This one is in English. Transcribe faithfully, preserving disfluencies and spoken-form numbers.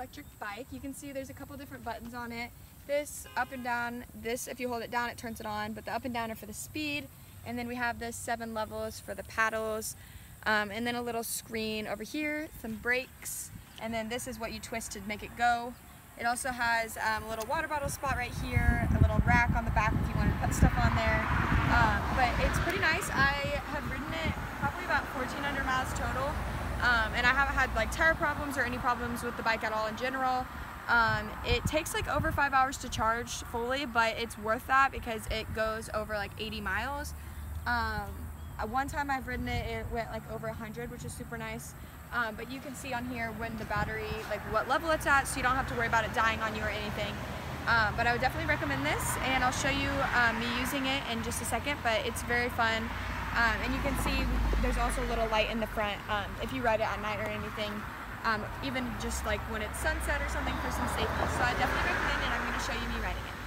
electric bike. You can see there's a couple different buttons on it. This up and down, this if you hold it down it turns it on, but the up and down are for the speed, and then we have the seven levels for the paddles, um, and then a little screen over here, some brakes, and then this is what you twist to make it go. It also has um, a little water bottle spot right here, a little rack on the back if you want to put stuff on there, um, but it's pretty nice. I have ridden it probably about fourteen hundred miles total. Um, and I haven't had like tire problems or any problems with the bike at all in general. Um, it takes like over five hours to charge fully, but it's worth that because it goes over like eighty miles. Um, one time I've ridden it, it went like over one hundred, which is super nice. Um, but you can see on here when the battery, like what level it's at, so you don't have to worry about it dying on you or anything. Um, but I would definitely recommend this, and I'll show you um, me using it in just a second, but it's very fun. Um, and you can see there's also a little light in the front um, if you ride it at night or anything, um, even just like when it's sunset or something for some safety. So I definitely recommend it. I'm going to show you me riding it.